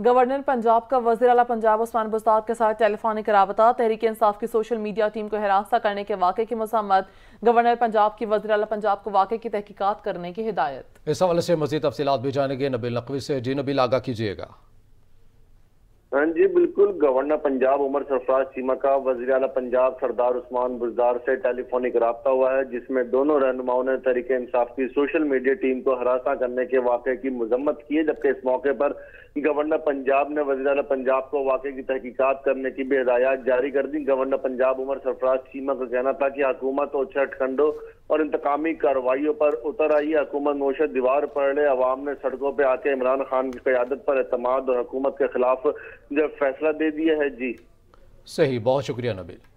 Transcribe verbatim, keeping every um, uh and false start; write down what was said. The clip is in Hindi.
गवर्नर पंजाब का वज़ीर आला पंजाब उस्मान बुजदार के साथ टेलीफोनिक रबता। तहरीक इंसाफ की सोशल मीडिया टीम को हिरासत करने के वाक़े की मज़म्मत। गवर्नर पंजाब की वज़ीर आला पंजाब को वाक़े की तहकीकात करने की हिदायत। इस हवाले से मज़ीद तफ़सीलात भी जानेंगे नबील नकवी से। जी नबील, आगाह कीजिएगा। हाँ जी बिल्कुल, गवर्नर पंजाब उमर सरफराज चीमा का वज़ीर आला पंजाब सरदार उस्मान बुजदार से टेलीफोनिक रबता हुआ है, जिसमें दोनों रहनुमाओं ने तहरीक इंसाफ की सोशल मीडिया टीम को हरासा करने के वाक़े की मज़म्मत की है। जबकि इस मौके पर गवर्नर पंजाब ने वज़ीर आला पंजाब को वाक़े की तहकीकात करने की भी हिदायत जारी कर दी। गवर्नर पंजाब उमर सरफराज चीमा का कहना था कि हुकूमत उच्छाटखंडों और इंतकामी कार्रवाइयों पर उतर आई। हुकूमत नोश दीवार पर अड़े, आवाम ने सड़कों पर आके इमरान खान की क़यादत पर एतमाद और हुकूमत के खिलाफ जो फैसला दे दिया है। जी सही, बहुत शुक्रिया नबील।